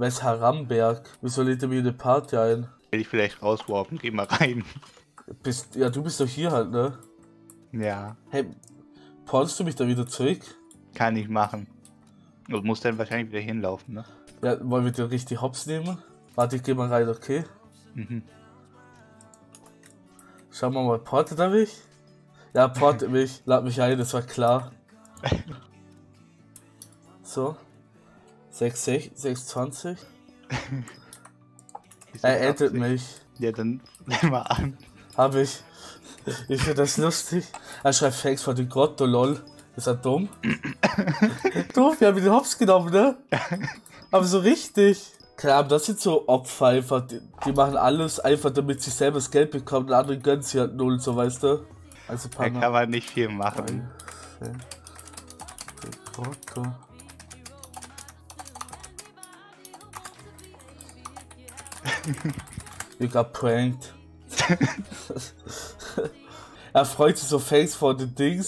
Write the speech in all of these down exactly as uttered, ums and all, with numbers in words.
Wes Haramberg, wieso lädt er mir eine Party ein? Will ich vielleicht rauswarpen, geh mal rein. Bist, ja, du bist doch hier halt, ne? Ja. Hey, pornst du mich da wieder zurück? Kann ich machen. Du musst dann wahrscheinlich wieder hinlaufen, ne? Ja, wollen wir dir richtig Hops nehmen? Warte, ich geh mal rein, okay? Mhm. Schauen wir mal, portet er mich? Ja, portet mich, lad mich ein, das war klar. So. sechs sechs, sechs zwanzig. Er addet mich. Ja, dann nimm mal an. Hab ich. Ich finde das lustig. Er schreibt Thanks for the Grotto, lol. Ist er dumm? Doof, wir haben den Hops genommen, ne? Aber so richtig. Keine Ahnung, das sind so Opfer einfach. Die, die machen alles einfach, damit sie selber das Geld bekommen. Und andere gönnen sie halt null, so weißt du. Also da kann man nicht viel machen. Grotto. You got pranked. Er freut sich so, thanks for the Dings.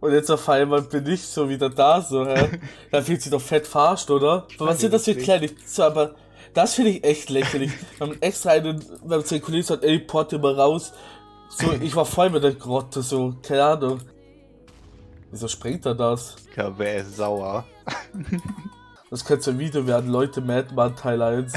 Und jetzt auf einmal bin ich so wieder da, so, hä? Da fühlt sich doch fett verarscht, oder? Aber was sind das für kleine, so, aber das finde ich echt lächerlich. Wir haben extra einen, wir haben zwei Kollegen gesagt, ey, porte mal raus. So, ich war voll mit der Grotte, so, keine Ahnung. Wieso springt er das? Ich glaube, er ist sauer. Das könnte so ein Video werden, Leute, Mad Man Teil eins.